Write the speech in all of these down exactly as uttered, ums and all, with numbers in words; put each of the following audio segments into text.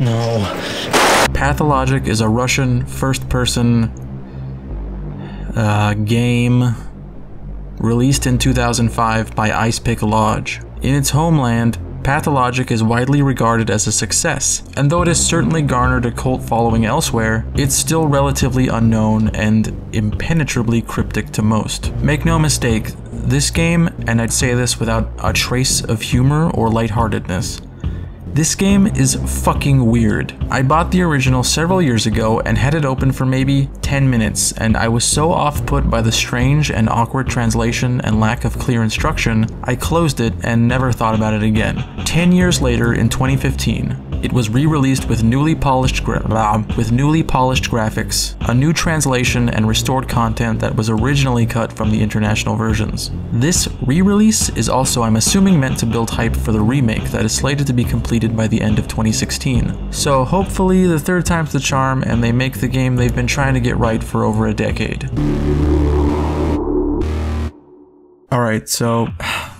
No. Pathologic is a Russian first-person uh, game released in two thousand five by Ice Pick Lodge. In its homeland, Pathologic is widely regarded as a success, and though it has certainly garnered a cult following elsewhere, it's still relatively unknown and impenetrably cryptic to most. Make no mistake, this game, and I'd say this without a trace of humor or lightheartedness, this game is fucking weird. I bought the original several years ago and had it open for maybe ten minutes, and I was so off-put by the strange and awkward translation and lack of clear instruction, I closed it and never thought about it again. ten years later, in twenty fifteen, it was re-released with newly polished gra blah, with newly polished graphics, a new translation, and restored content that was originally cut from the international versions. This re-release is also, I'm assuming, meant to build hype for the remake that is slated to be completed by the end of twenty sixteen. So hopefully the third time's the charm and they make the game they've been trying to get right for over a decade. Alright, so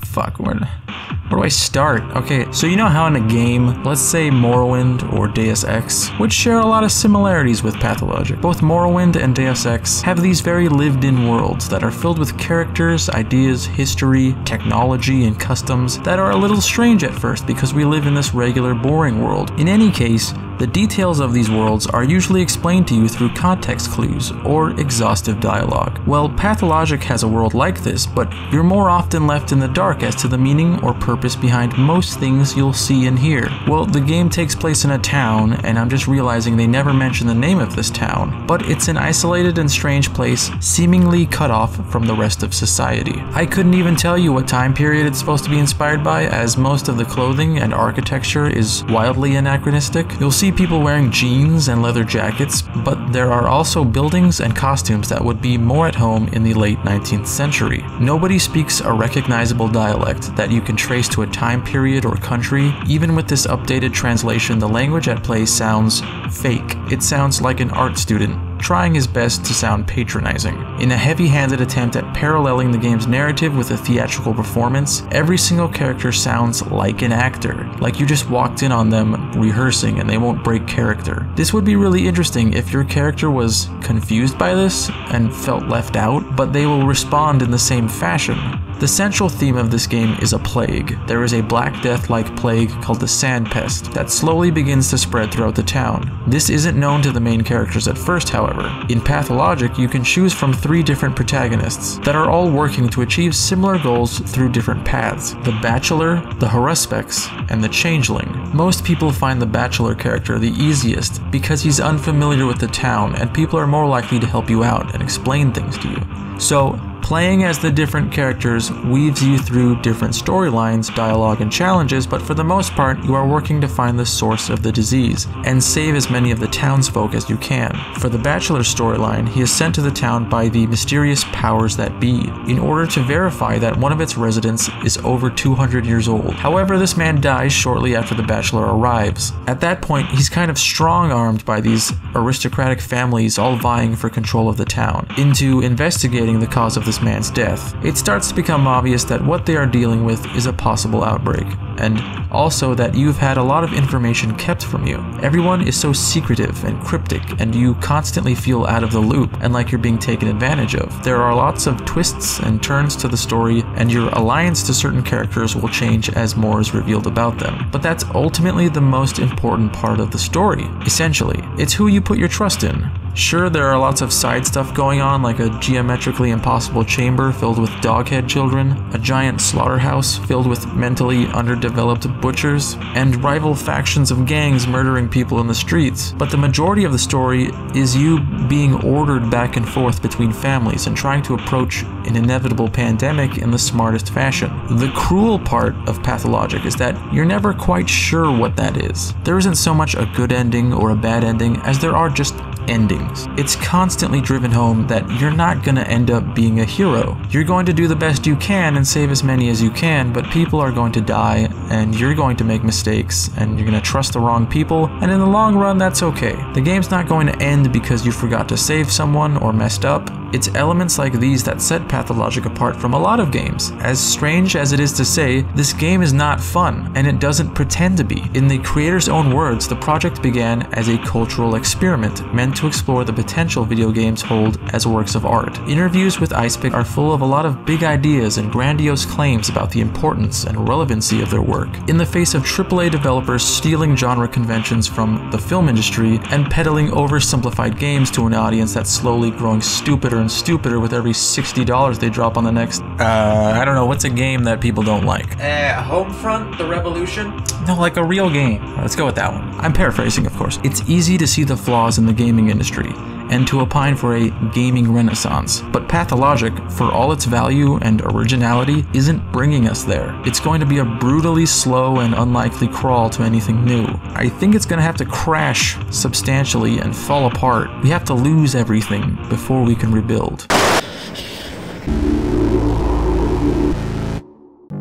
fuck, where, where do I start? Okay, so you know how in a game, let's say Morrowind or Deus Ex, would share a lot of similarities with Pathologic. Both Morrowind and Deus Ex have these very lived-in worlds that are filled with characters, ideas, history, technology, and customs that are a little strange at first because we live in this regular, boring world. In any case, the details of these worlds are usually explained to you through context clues or exhaustive dialogue. Well, Pathologic has a world like this, but you're more often left in the dark as to the meaning or purpose behind most things you'll see and hear. Well, the game takes place in a town, and I'm just realizing they never mention the name of this town, but it's an isolated and strange place, seemingly cut off from the rest of society. I couldn't even tell you what time period it's supposed to be inspired by, as most of the clothing and architecture is wildly anachronistic. You'll see people wearing jeans and leather jackets, but there are also buildings and costumes that would be more at home in the late nineteenth century. Nobody speaks a recognizable dialect that you can trace to a time period or country. Even with this updated translation, the language at play sounds fake. It sounds like an art student trying his best to sound patronizing. In a heavy-handed attempt at paralleling the game's narrative with a theatrical performance, every single character sounds like an actor, like you just walked in on them rehearsing and they won't break character. This would be really interesting if your character was confused by this and felt left out, but they will respond in the same fashion. The central theme of this game is a plague. There is a Black Death-like plague called the Sandpest that slowly begins to spread throughout the town. This isn't known to the main characters at first, however. In Pathologic, you can choose from three different protagonists that are all working to achieve similar goals through different paths: the Bachelor, the Horuspex, and the Changeling. Most people find the Bachelor character the easiest because he's unfamiliar with the town and people are more likely to help you out and explain things to you. So, playing as the different characters weaves you through different storylines, dialogue, and challenges, but for the most part, you are working to find the source of the disease and save as many of the townsfolk as you can. For the Bachelor storyline, he is sent to the town by the mysterious powers that be in order to verify that one of its residents is over two hundred years old. However, this man dies shortly after the Bachelor arrives. At that point, he's kind of strong-armed by these aristocratic families all vying for control of the town into investigating the cause of this man's death. It starts to become obvious that what they are dealing with is a possible outbreak, and also that you've had a lot of information kept from you. Everyone is so secretive and cryptic, and you constantly feel out of the loop and like you're being taken advantage of. There are lots of twists and turns to the story, and your alliance to certain characters will change as more is revealed about them. But that's ultimately the most important part of the story. Essentially, it's who you put your trust in. Sure, there are lots of side stuff going on, like a geometrically impossible chamber filled with doghead children, a giant slaughterhouse filled with mentally underdeveloped butchers, and rival factions of gangs murdering people in the streets, but the majority of the story is you being ordered back and forth between families and trying to approach an inevitable pandemic in the smartest fashion. The cruel part of Pathologic is that you're never quite sure what that is. There isn't so much a good ending or a bad ending as there are just endings. It's constantly driven home that you're not going to end up being a hero. You're going to do the best you can and save as many as you can, but people are going to die and you're going to make mistakes and you're going to trust the wrong people, and in the long run that's okay. The game's not going to end because you forgot to save someone or messed up. It's elements like these that set Pathologic apart from a lot of games. As strange as it is to say, this game is not fun, and it doesn't pretend to be. In the creator's own words, the project began as a cultural experiment meant to explore the potential video games hold as works of art. Interviews with Ice Pick are full of a lot of big ideas and grandiose claims about the importance and relevancy of their work. In the face of triple A developers stealing genre conventions from the film industry and peddling oversimplified games to an audience that's slowly growing stupider and stupider with every sixty dollars they drop on the next. Uh, I don't know, what's a game that people don't like? Uh, Homefront: The Revolution? No, like a real game. Let's go with that one. I'm paraphrasing, of course. It's easy to see the flaws in the gaming industry and to opine for a gaming renaissance. But Pathologic, for all its value and originality, isn't bringing us there. It's going to be a brutally slow and unlikely crawl to anything new. I think it's going to have to crash substantially and fall apart. We have to lose everything before we can rebuild.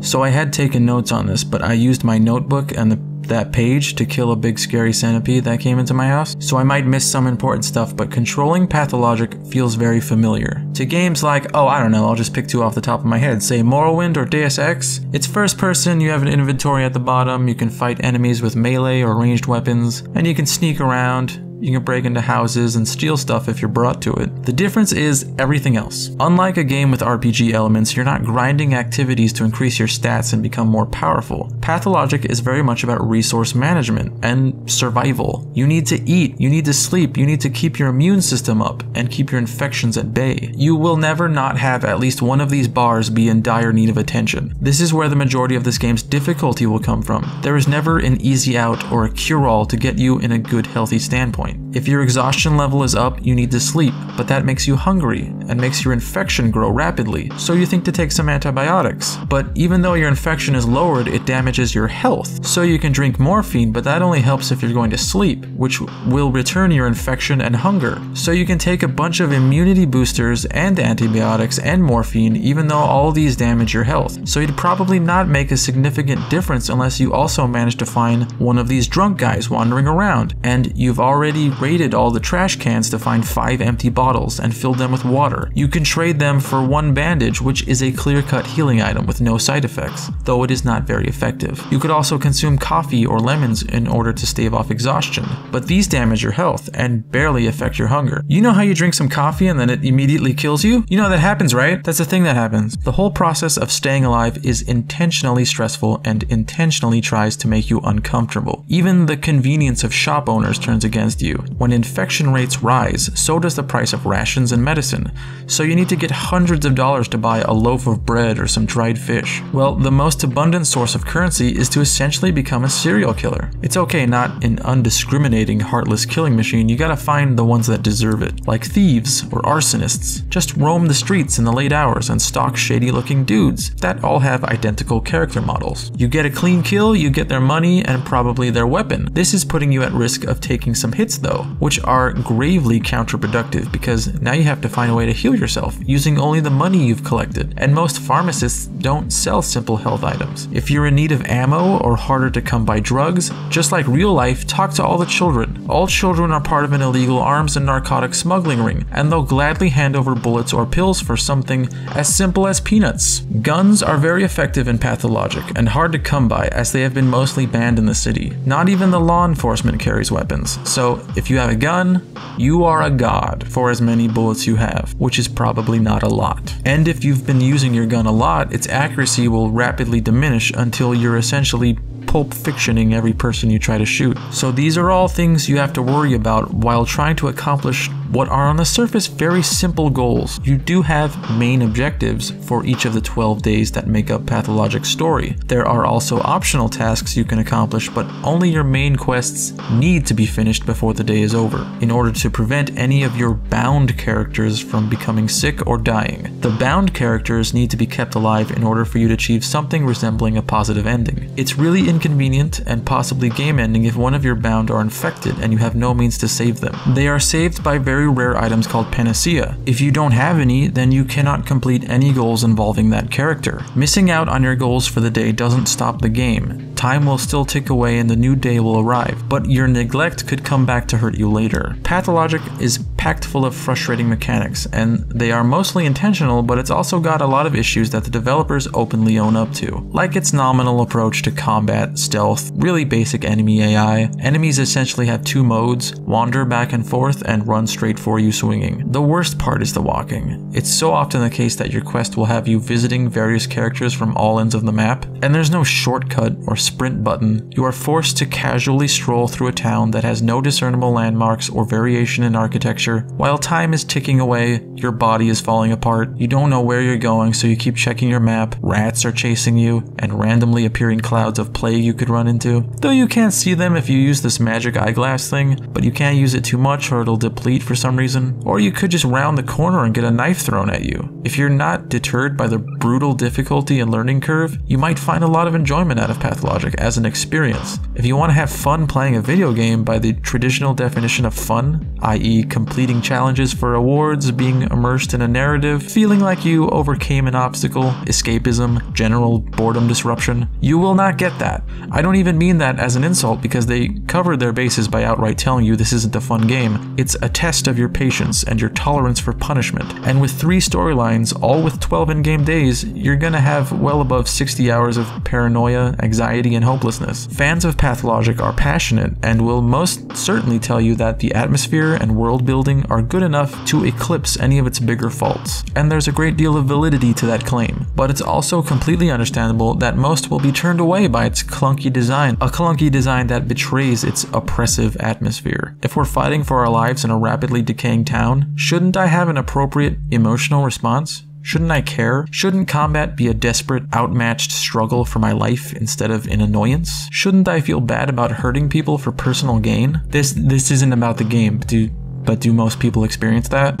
So I had taken notes on this, but I used my notebook and the that page to kill a big scary centipede that came into my house, so I might miss some important stuff, but controlling Pathologic feels very familiar. To games like, oh I don't know, I'll just pick two off the top of my head, say Morrowind or Deus Ex. It's first person, you have an inventory at the bottom, you can fight enemies with melee or ranged weapons, and you can sneak around. You can break into houses and steal stuff if you're brought to it. The difference is everything else. Unlike a game with R P G elements, you're not grinding activities to increase your stats and become more powerful. Pathologic is very much about resource management and survival. You need to eat, you need to sleep, you need to keep your immune system up and keep your infections at bay. You will never not have at least one of these bars be in dire need of attention. This is where the majority of this game's difficulty will come from. There is never an easy out or a cure-all to get you in a good, healthy standpoint. If your exhaustion level is up, you need to sleep, but that makes you hungry and makes your infection grow rapidly, so you think to take some antibiotics. But even though your infection is lowered, it damages your health, so you can drink morphine, but that only helps if you're going to sleep, which will return your infection and hunger. So you can take a bunch of immunity boosters and antibiotics and morphine, even though all these damage your health. So you'd probably not make a significant difference unless you also manage to find one of these drunk guys wandering around, and you've already raided all the trash cans to find five empty bottles and filled them with water. You can trade them for one bandage, which is a clear-cut healing item with no side effects, though it is not very effective. You could also consume coffee or lemons in order to stave off exhaustion, but these damage your health and barely affect your hunger. You know how you drink some coffee and then it immediately kills you? You know that happens, right? That's the thing that happens. The whole process of staying alive is intentionally stressful and intentionally tries to make you uncomfortable. Even the convenience of shop owners turns against you. You. When infection rates rise, so does the price of rations and medicine, so you need to get hundreds of dollars to buy a loaf of bread or some dried fish. Well, the most abundant source of currency is to essentially become a serial killer. It's okay, not an undiscriminating, heartless killing machine, you gotta find the ones that deserve it, like thieves or arsonists. Just roam the streets in the late hours and stalk shady-looking dudes that all have identical character models. You get a clean kill, you get their money, and probably their weapon. This is putting you at risk of taking some hits though, which are gravely counterproductive because now you have to find a way to heal yourself using only the money you've collected, and most pharmacists don't sell simple health items. If you're in need of ammo or harder to come by drugs, just like real life, talk to all the children. All children are part of an illegal arms and narcotic smuggling ring, and they'll gladly hand over bullets or pills for something as simple as peanuts. Guns are very effective in Pathologic and hard to come by as they have been mostly banned in the city. Not even the law enforcement carries weapons, so if you have a gun, you are a god for as many bullets you have, which is probably not a lot. And if you've been using your gun a lot, its accuracy will rapidly diminish until you're essentially Pulp Fictioning every person you try to shoot. So these are all things you have to worry about while trying to accomplish what are on the surface very simple goals. You do have main objectives for each of the twelve days that make up Pathologic's story. There are also optional tasks you can accomplish, but only your main quests need to be finished before the day is over, in order to prevent any of your bound characters from becoming sick or dying. The bound characters need to be kept alive in order for you to achieve something resembling a positive ending. It's really inconvenient and possibly game-ending if one of your bound are infected and you have no means to save them. They are saved by very rare items called panacea. If you don't have any, then you cannot complete any goals involving that character. Missing out on your goals for the day doesn't stop the game. time will still tick away and the new day will arrive, but your neglect could come back to hurt you later. Pathologic is packed full of frustrating mechanics, and they are mostly intentional, but it's also got a lot of issues that the developers openly own up to, like its nominal approach to combat, stealth, really basic enemy A I. Enemies essentially have two modes: wander back and forth and run straight for you swinging. The worst part is the walking. It's so often the case that your quest will have you visiting various characters from all ends of the map, and there's no shortcut or sprint button. You are forced to casually stroll through a town that has no discernible landmarks or variation in architecture. While time is ticking away, your body is falling apart, you don't know where you're going, so you keep checking your map, rats are chasing you, and randomly appearing clouds of plague you could run into. Though you can't see them if you use this magic eyeglass thing, but you can't use it too much or it'll deplete for some reason. Or you could just round the corner and get a knife thrown at you. If you're not deterred by the brutal difficulty and learning curve, you might find a lot of enjoyment out of Pathologic as an experience. If you want to have fun playing a video game by the traditional definition of fun, that is completing challenges for awards, being immersed in a narrative, feeling like you overcame an obstacle, escapism, general boredom disruption, you will not get that. I don't even mean that as an insult, because they covered their bases by outright telling you this isn't a fun game. It's a test of your patience and your tolerance for punishment, and with three storylines, all with twelve in-game days, you're gonna have well above sixty hours of paranoia, anxiety, and hopelessness. Fans of Pathologic are passionate and will most certainly tell you that the atmosphere and world building are good enough to eclipse any of its bigger faults, and there's a great deal of validity to that claim, but it's also completely understandable that most will be turned away by its clunky design, a clunky design that betrays its oppressive atmosphere. If we're fighting for our lives in a rapidly decaying town, shouldn't I have an appropriate emotional response? Shouldn't I care? Shouldn't combat be a desperate, outmatched struggle for my life instead of an annoyance? Shouldn't I feel bad about hurting people for personal gain? This this isn't about the game, do, but do most people experience that?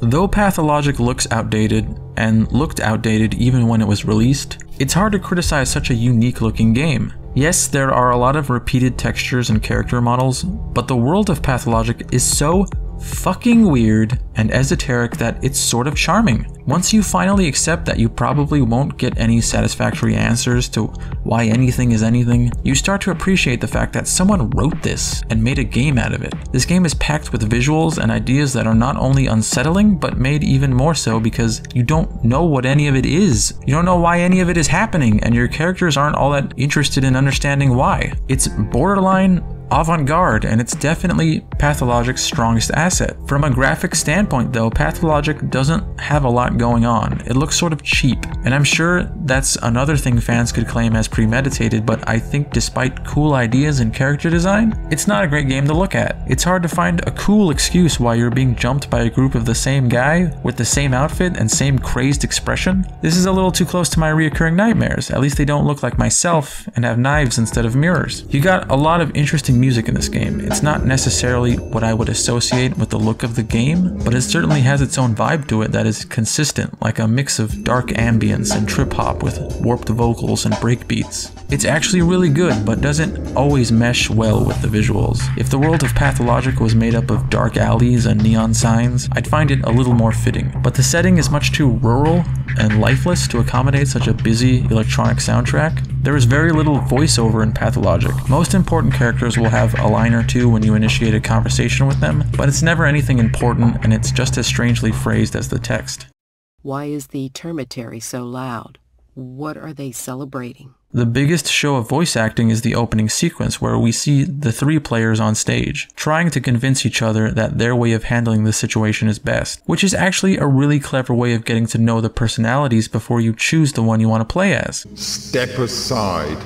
Though Pathologic looks outdated, and looked outdated even when it was released, it's hard to criticize such a unique looking game. Yes, there are a lot of repeated textures and character models, but the world of Pathologic is so fucking weird and esoteric that it's sort of charming. Once you finally accept that you probably won't get any satisfactory answers to why anything is anything, you start to appreciate the fact that someone wrote this and made a game out of it. This game is packed with visuals and ideas that are not only unsettling, but made even more so because you don't know what any of it is. You don't know why any of it is happening, and your characters aren't all that interested in understanding why. It's borderline avant-garde, and it's definitely Pathologic's strongest asset. From a graphic standpoint though, Pathologic doesn't have a lot going on. It looks sort of cheap, and I'm sure that's another thing fans could claim as premeditated, but I think despite cool ideas and character design, it's not a great game to look at. It's hard to find a cool excuse why you're being jumped by a group of the same guy with the same outfit and same crazed expression. This is a little too close to my reoccurring nightmares. At least they don't look like myself and have knives instead of mirrors. You got a lot of interesting music in this game. It's not necessarily what I would associate with the look of the game, but it certainly has its own vibe to it that is consistent, like a mix of dark ambience and trip hop with warped vocals and breakbeats. It's actually really good, but doesn't always mesh well with the visuals. If the world of Pathologic was made up of dark alleys and neon signs, I'd find it a little more fitting, but the setting is much too rural and lifeless to accommodate such a busy electronic soundtrack. There is very little voiceover in Pathologic. Most important characters will have a line or two when you initiate a conversation with them, but it's never anything important, and it's just as strangely phrased as the text. Why is the termitery so loud? What are they celebrating? The biggest show of voice acting is the opening sequence, where we see the three players on stage, trying to convince each other that their way of handling the situation is best, which is actually a really clever way of getting to know the personalities before you choose the one you want to play as. Step aside,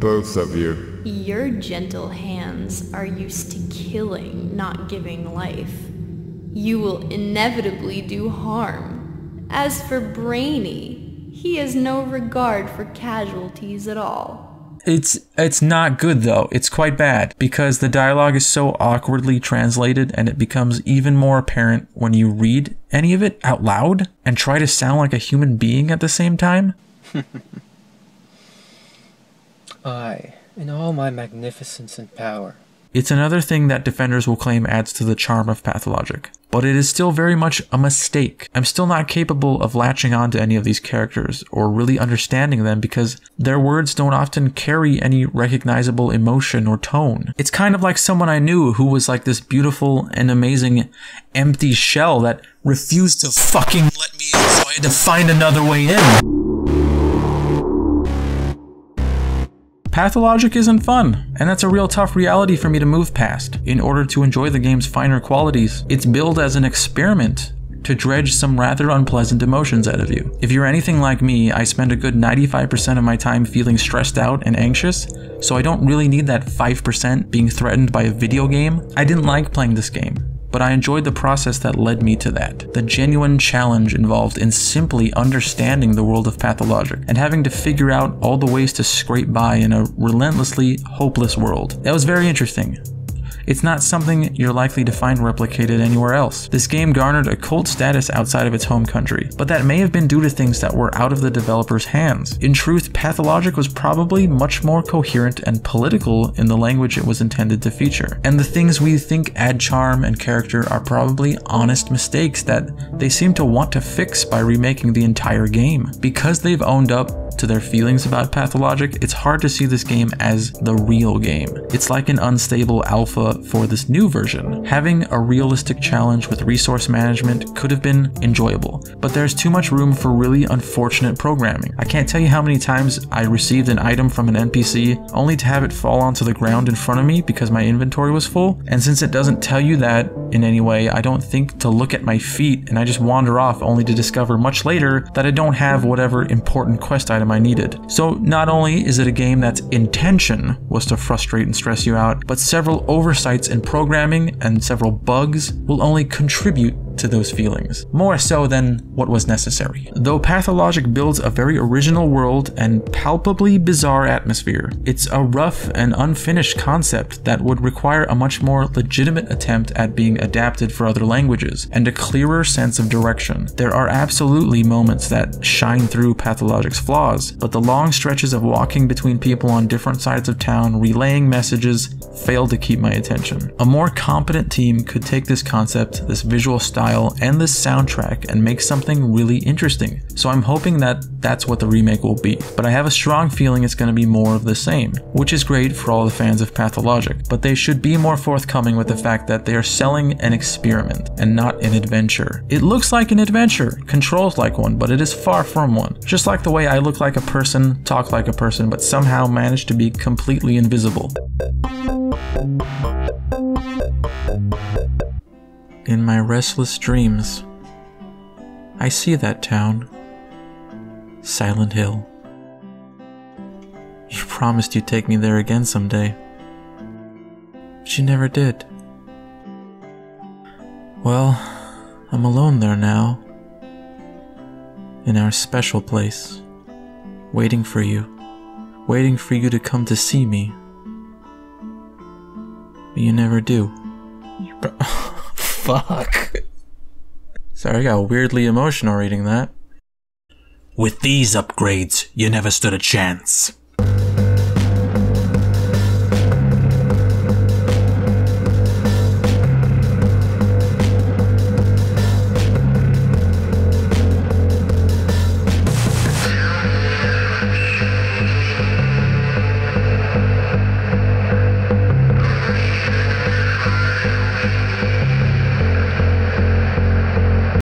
both of you. Your gentle hands are used to killing, not giving life. You will inevitably do harm. As for Brainy, he has no regard for casualties at all. It's it's not good though. It's quite bad, because the dialogue is so awkwardly translated, and it becomes even more apparent when you read any of it out loud and try to sound like a human being at the same time. I, in all my magnificence and power, It's another thing that defenders will claim adds to the charm of Pathologic, but it is still very much a mistake. I'm still not capable of latching on to any of these characters or really understanding them because their words don't often carry any recognizable emotion or tone. It's kind of like someone I knew who was like this beautiful and amazing empty shell that refused to fucking let me in, so I had to find another way in. Pathologic isn't fun, and that's a real tough reality for me to move past in order to enjoy the game's finer qualities. It's billed as an experiment to dredge some rather unpleasant emotions out of you. If you're anything like me, I spend a good ninety-five percent of my time feeling stressed out and anxious, so I don't really need that five percent being threatened by a video game. I didn't like playing this game, but I enjoyed the process that led me to that. The genuine challenge involved in simply understanding the world of Pathologic and having to figure out all the ways to scrape by in a relentlessly hopeless world. That was very interesting. It's not something you're likely to find replicated anywhere else. This game garnered a cult status outside of its home country, but that may have been due to things that were out of the developer's hands. In truth, Pathologic was probably much more coherent and political in the language it was intended to feature, and the things we think add charm and character are probably honest mistakes that they seem to want to fix by remaking the entire game. Because they've owned up to their feelings about Pathologic, it's hard to see this game as the real game. It's like an unstable alpha for this new version. Having a realistic challenge with resource management could have been enjoyable, but there's too much room for really unfortunate programming. I can't tell you how many times I received an item from an N P C only to have it fall onto the ground in front of me because my inventory was full, and since it doesn't tell you that in any way, I don't think to look at my feet, and I just wander off only to discover much later that I don't have whatever important quest item I needed. So not only is it a game that's intention was to frustrate and stress you out, but several oversights in programming and several bugs will only contribute to those feelings, more so than what was necessary. Though Pathologic builds a very original world and palpably bizarre atmosphere, it's a rough and unfinished concept that would require a much more legitimate attempt at being adapted for other languages, and a clearer sense of direction. There are absolutely moments that shine through Pathologic's flaws, but the long stretches of walking between people on different sides of town relaying messages failed to keep my attention. A more competent team could take this concept, this visual style, and this soundtrack and make something really interesting. So I'm hoping that that's what the remake will be. But I have a strong feeling it's going to be more of the same, which is great for all the fans of Pathologic. But they should be more forthcoming with the fact that they are selling an experiment and not an adventure. It looks like an adventure, controls like one, but it is far from one. Just like the way I look like a person, talk like a person, but somehow manage to be completely invisible. In my restless dreams, I see that town, Silent Hill. You promised you'd take me there again someday, but you never did. Well, I'm alone there now, in our special place, waiting for you, waiting for you to come to see me, but you never do. You Fuck. Sorry, I got weirdly emotional reading that. With these upgrades, you never stood a chance.